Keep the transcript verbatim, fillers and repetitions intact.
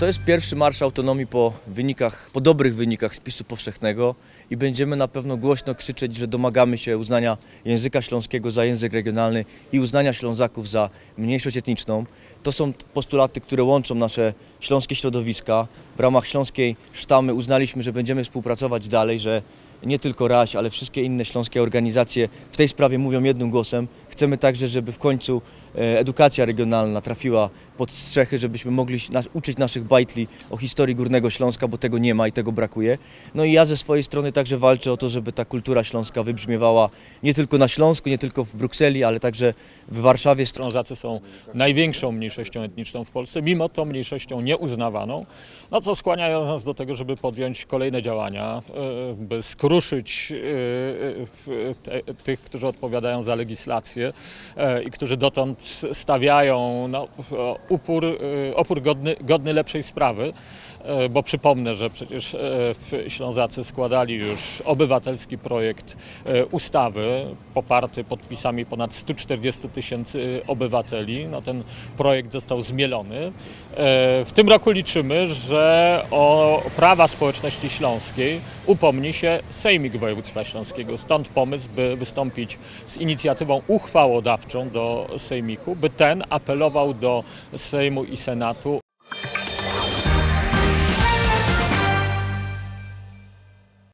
To jest pierwszy marsz autonomii po wynikach, po dobrych wynikach spisu powszechnego i będziemy na pewno głośno krzyczeć, że domagamy się uznania języka śląskiego za język regionalny i uznania Ślązaków za mniejszość etniczną. To są postulaty, które łączą nasze śląskie środowiska. W ramach śląskiej sztamy uznaliśmy, że będziemy współpracować dalej, że nie tylko RAŚ, ale wszystkie inne śląskie organizacje w tej sprawie mówią jednym głosem. Chcemy także, żeby w końcu edukacja regionalna trafiła pod strzechy, żebyśmy mogli uczyć naszych bajtli o historii Górnego Śląska, bo tego nie ma i tego brakuje. No i ja ze swojej strony także walczę o to, żeby ta kultura śląska wybrzmiewała nie tylko na Śląsku, nie tylko w Brukseli, ale także w Warszawie. Ślązacy są największą mniejszością etniczną w Polsce, mimo to mniejszością nieuznawaną, no co skłania nas do tego, żeby podjąć kolejne działania, by skruszyć tych, którzy odpowiadają za legislację i którzy dotąd stawiają no, upór, opór godny, godny lepszej sprawy, bo przypomnę, że przecież Ślązacy składali już obywatelski projekt ustawy poparty podpisami ponad stu czterdziestu tysięcy obywateli. No, ten projekt został zmielony. W tym roku liczymy, że o prawa społeczności śląskiej upomni się Sejmik Województwa Śląskiego. Stąd pomysł, by wystąpić z inicjatywą uchwałodawczą do Sejmiku, by ten apelował do Sejmu i Senatu